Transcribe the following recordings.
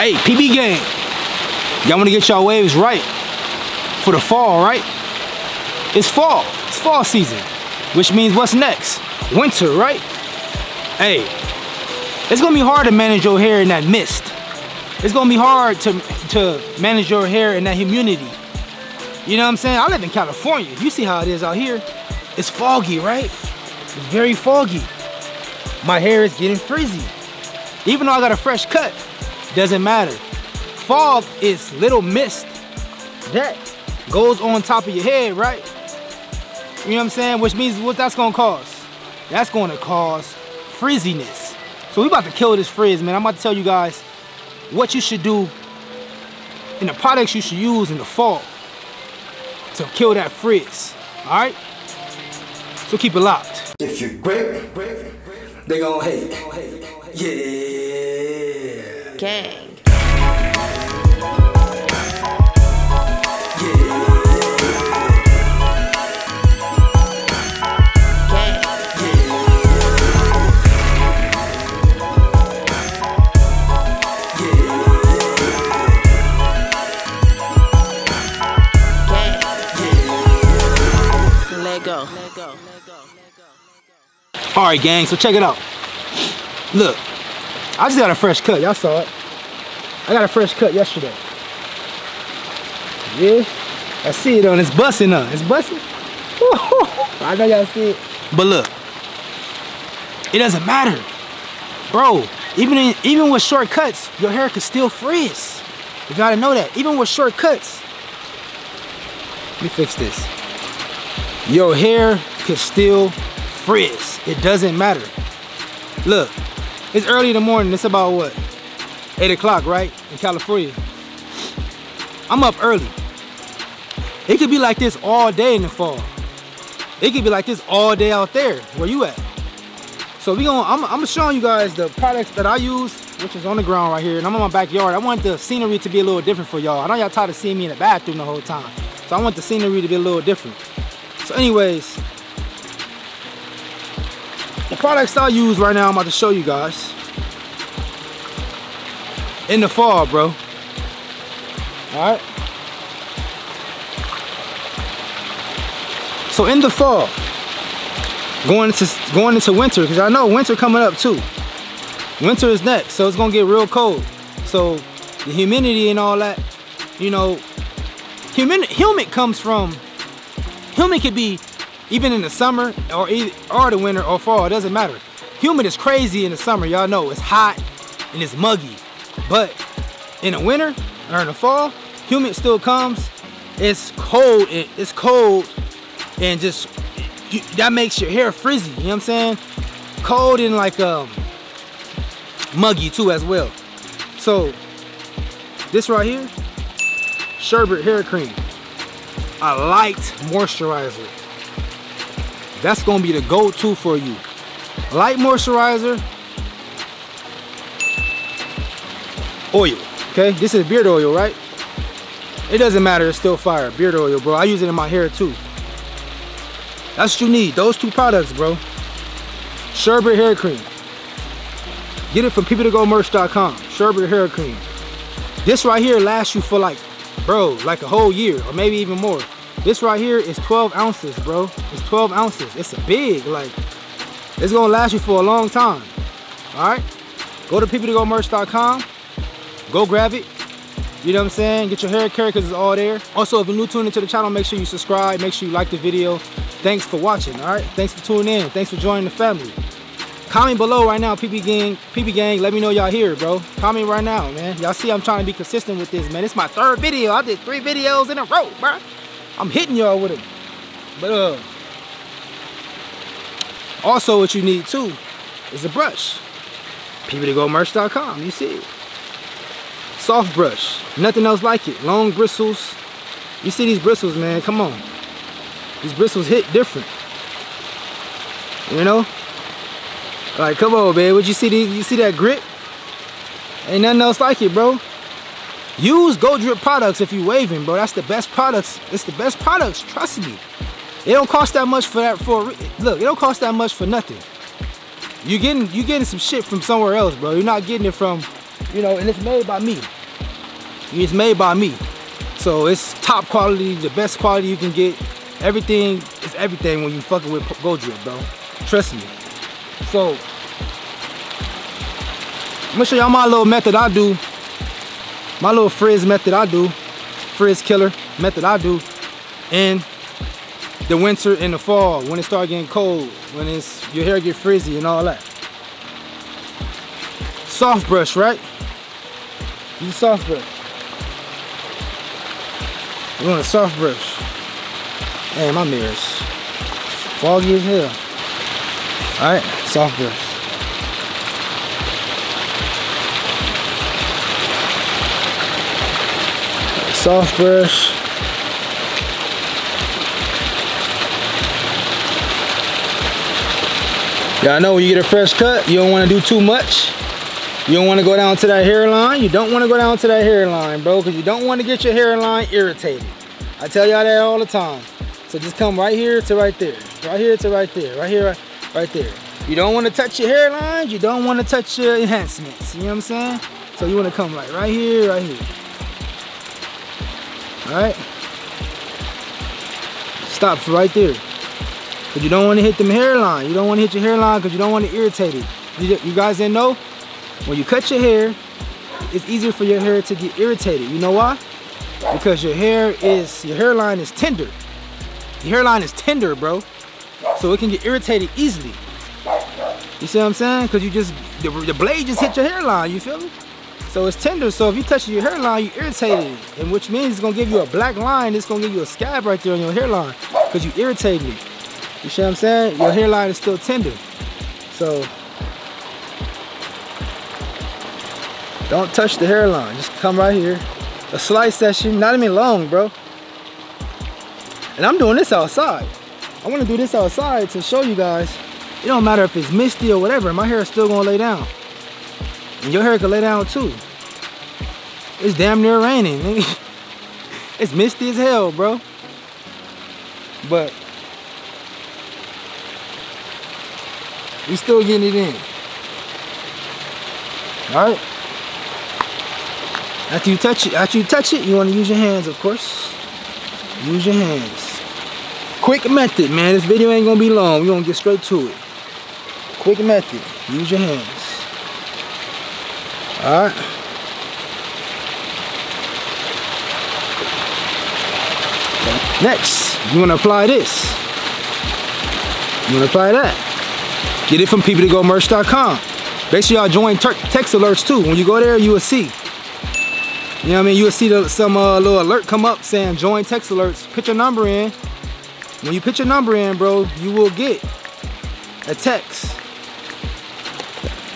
Hey, PB Gang, y'all want to get y'all waves right for the fall, right? It's fall season, which means what's next? Winter, right? Hey, it's gonna be hard to manage your hair in that mist. It's gonna be hard to manage your hair in that humidity. You know what I'm saying? I live in California. You see how it is out here. It's foggy, right? It's very foggy. My hair is getting frizzy. Even though I got a fresh cut, doesn't matter. Fog is little mist that goes on top of your head, right? You know what I'm saying? Which means what that's gonna cause? That's gonna cause frizziness. So we about to kill this frizz, man. I'm about to tell you guys what you should do and the products you should use in the fall to kill that frizz, all right? So keep it locked. If you're great, they gon' hate. Yeah. Gang. All right, gang, so check it out. Look, I just got a fresh cut. Y'all saw it. I got a fresh cut yesterday. Yeah, I see it on. It's busting up. It's busting. I know y'all see it. But look, it doesn't matter. Bro, even with short cuts, your hair could still frizz. You gotta know that. Even with short cuts. Let me fix this. Your hair could still frizz. It doesn't matter. Look, it's early in the morning. It's about what? 8 o'clock, right? In California. I'm up early. It could be like this all day in the fall. It could be like this all day out there, where you at. So I'm showing you guys the products that I use, which is on the ground right here, and I'm in my backyard. I want the scenery to be a little different for y'all. I know y'all tired of seeing me in the bathroom the whole time. So I want the scenery to be a little different. So anyways, the products I use right now, I'm about to show you guys. In the fall, bro. Alright? So in the fall, going into winter, because I know winter coming up too. Winter is next, so it's gonna get real cold. So the humidity and all that, you know, humid comes from, humid could be even in the summer or the winter or fall, it doesn't matter. Humid is crazy in the summer, y'all know. It's hot and it's muggy. But in the winter or in the fall, humid still comes. It's cold, and just, that makes your hair frizzy, you know what I'm saying? Cold and like muggy too as well. So this right here, Sherbet Hair Cream, a light moisturizer. That's gonna be the go-to for you. Light moisturizer, oil, okay? This is beard oil, right? It doesn't matter, it's still fire. Beard oil, bro. I use it in my hair too. That's what you need, those two products, bro. Sherbet Hair Cream. Get it from pbthegoatmerch.com. Sherbet Hair Cream. This right here lasts you for like, bro, like a whole year or maybe even more. This right here is 12 ounces, bro. It's 12 ounces. It's a big, like, it's gonna last you for a long time. All right? Go to pbthegoatmerch.com. Go grab it. You know what I'm saying? Get your hair care, because it's all there. Also, if you're new tuning into the channel, make sure you subscribe. Make sure you like the video. Thanks for watching, all right? Thanks for tuning in. Thanks for joining the family. Comment below right now, PP Gang, let me know y'all here, bro. Comment right now, man. Y'all see I'm trying to be consistent with this, man. It's my third video. I did 3 videos in a row, bro. I'm hitting y'all with it. But also what you need too is a brush. pbthegoatmerch.com, you see it. Soft brush, nothing else like it. Long bristles. You see these bristles, man, come on. These bristles hit different. You know? Like, come on, babe. What you see? You see that grit? Ain't nothing else like it, bro. Use Goat Drip products if you waving, bro. That's the best products. It's the best products. Trust me. It don't cost that much for that. Look, it don't cost that much for nothing. You getting some shit from somewhere else, bro. You're not getting it from you know, and it's made by me. It's made by me. So it's top quality, the best quality you can get. Everything is everything when you fucking with Goat Drip, bro. Trust me. So I'm gonna show y'all my little method I do. My little frizz method I do. Frizz killer method I do. In the winter and the fall, when it starts getting cold, when it's your hair get frizzy and all that. Soft brush, right? Use soft brush. You want a soft brush. Hey, my mirror's foggy as hell. All right, soft brush. Soft brush. Y'all know when you get a fresh cut, you don't want to do too much. You don't want to go down to that hairline. You don't want to go down to that hairline, bro, because you don't want to get your hairline irritated. I tell y'all that all the time. So just come right here to right there. Right here to right there. Right here, right there. You don't want to touch your hairlines. You don't want to touch your enhancements. You know what I'm saying? So you want to come like right here, right here. Alright? Stop right there. But you don't want to hit them hairline. You don't want to hit your hairline because you don't want to irritate it. You guys didn't know? When you cut your hair, it's easier for your hair to get irritated. You know why? Because your hairline is tender. Your hairline is tender, bro. So it can get irritated easily. You see what I'm saying? Because you just, the blade just hit your hairline, you feel me? So it's tender, so if you touch your hairline, you irritate it. And which means it's gonna give you a black line, it's gonna give you a scab right there on your hairline, because you irritated it. You see what I'm saying? Your hairline is still tender. So don't touch the hairline, just come right here. A slight session, not even long, bro. And I'm doing this outside. I wanna do this outside to show you guys, it don't matter if it's misty or whatever, my hair is still gonna lay down. And your hair can lay down too. It's damn near raining, nigga. It's misty as hell, bro. But we still getting it in. All right. After you touch it, you want to use your hands, of course. Use your hands. Quick method, man. This video ain't gonna be long. We're gonna get straight to it. Quick method. Use your hands. Alright. Next, you want to apply this. You want to apply that. Get it from pbthegoatmerch.com. Make sure y'all join text alerts too. When you go there, you will see. You know what I mean? You will see some little alert come up saying join text alerts. Put your number in. When you put your number in, bro, you will get a text.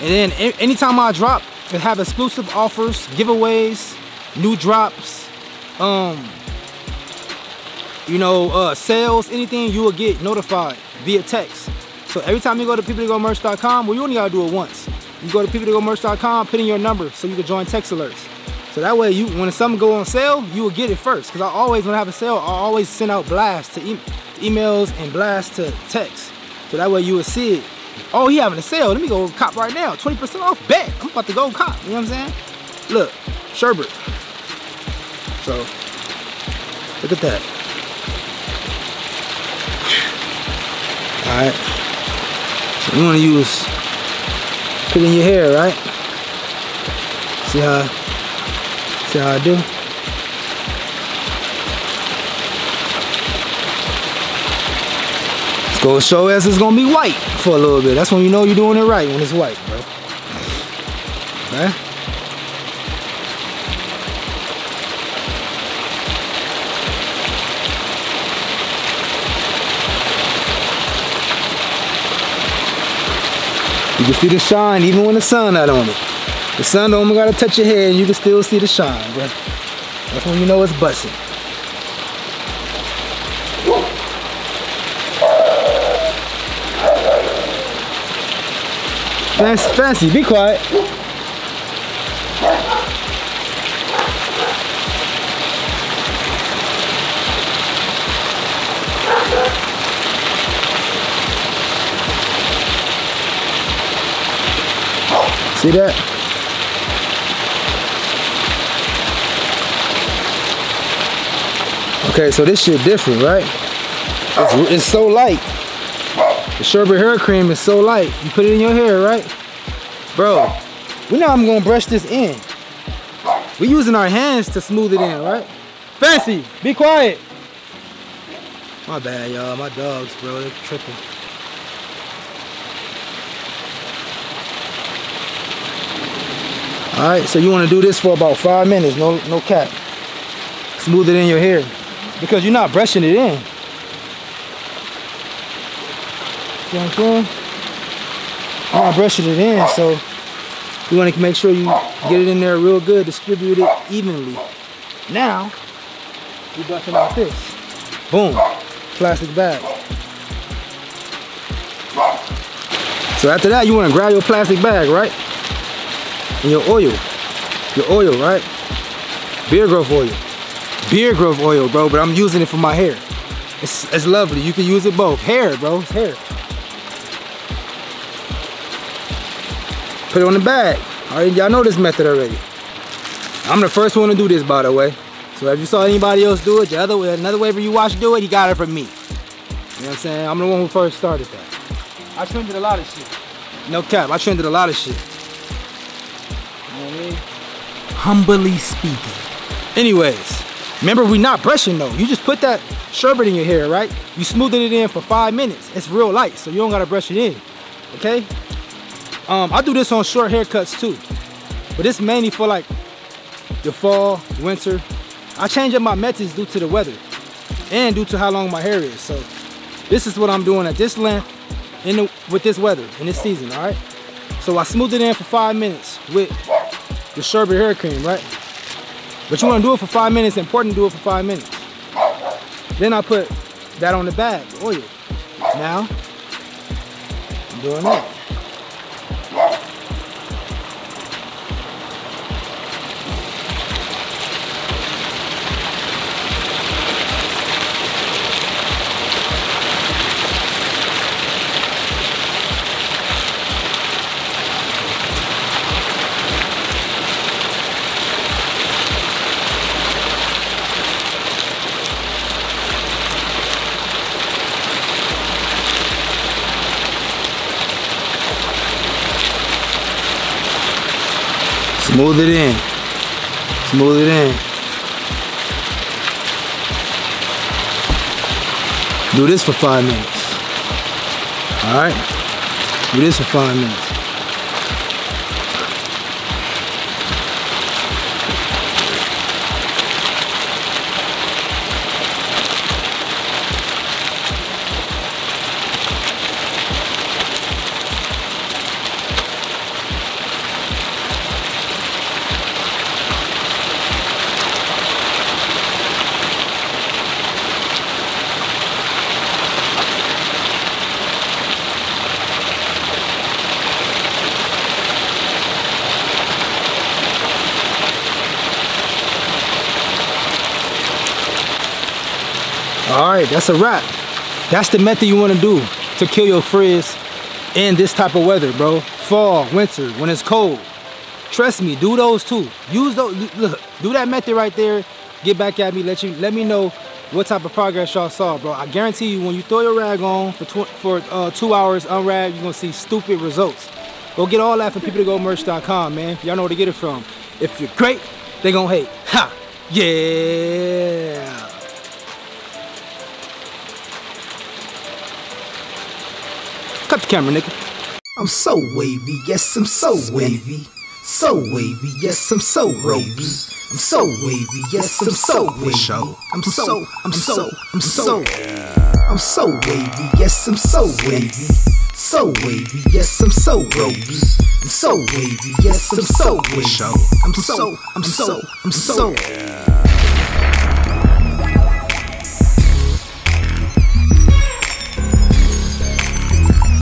And then anytime I drop, they have exclusive offers, giveaways, new drops, sales, anything, you will get notified via text. So every time you go to pbthegoatmerch.com, well, you only gotta do it once. You go to pbthegoatmerch.com, put in your number so you can join text alerts. So that way, you, when something go on sale, you will get it first. Because I always, when I have a sale, I always send out blasts to emails and blasts to text. So that way you will see it. Oh, he having a sale. Let me go cop right now. 20% off. Bet. I'm about to go cop. You know what I'm saying? Look, sherbet. So, look at that. Alright. So, you want to use, put in your hair, right? See how I do? Go show as it's gonna be white for a little bit. That's when you know you're doing it right, when it's white, bro. Okay? You can see the shine even when the sun out on it. The sun don't gotta touch your head and you can still see the shine, bro. That's when you know it's busting. Fancy, be quiet. See that? Okay, so this shit different, right? It's so light. The Sherbet Hair Cream is so light. You put it in your hair, right? Bro, we know I'm gonna brush this in. We're using our hands to smooth it in, right? Fancy, be quiet. My bad, y'all. My dogs, bro, they're tripping. All right, so you want to do this for about 5 minutes, no cap. Smooth it in your hair because you're not brushing it in. See what I'm saying? I'm not brushing it in, so you want to make sure you get it in there real good, distribute it evenly. Now, you're brushing like this. Boom, plastic bag. So after that, you want to grab your plastic bag, right? And your oil, right? Beard growth oil, bro, but I'm using it for my hair. It's lovely, you can use it both. Hair, bro, it's hair. Put it on the bag. All right, y'all know this method already. I'm the first one to do this, by the way. So if you saw anybody else do it, another waiver you watched do it, he got it from me. You know what I'm saying? I'm the one who first started that. I trended a lot of shit. No cap, I trended a lot of shit. You know what I mean? Humbly speaking. Anyways, remember we're not brushing though. You just put that sherbet in your hair, right? You smoothed it in for 5 minutes. It's real light, so you don't gotta brush it in, okay? I do this on short haircuts too. But it's mainly for like the fall, winter. I change up my methods due to the weather and due to how long my hair is. So this is what I'm doing at this length with this weather in this season, all right? So I smoothed it in for 5 minutes with the Sherbet Hair Cream, right? But you want to do it for 5 minutes, important to do it for 5 minutes. Then I put that on the bag, the oil. Now, I'm doing that. Smooth it in. Smooth it in. Do this for 5 minutes. Alright? Do this for 5 minutes. Alright, that's a wrap. That's the method you want to do to kill your frizz in this type of weather, bro. Fall, winter, when it's cold. Trust me, do those too. Use those, look, do that method right there. Get back at me, let me know what type of progress y'all saw, bro. I guarantee you when you throw your rag on for 2 hours unragged, you're going to see stupid results. Go get all that from pbthegoatmerch.com, man. Y'all know where to get it from. If you're great, they going to hate. Ha! Yeah! Cut the camera, nigga. I'm so wavy, yes, I'm so wavy. So wavy, yes, I'm so ropey. I'm so wavy, yes, I'm so wavy. I'm so. I'm so wavy, yes, I'm so wavy. So wavy, yes, I'm so ropey. I'm so wavy, yes, I'm so wavy. I'm so.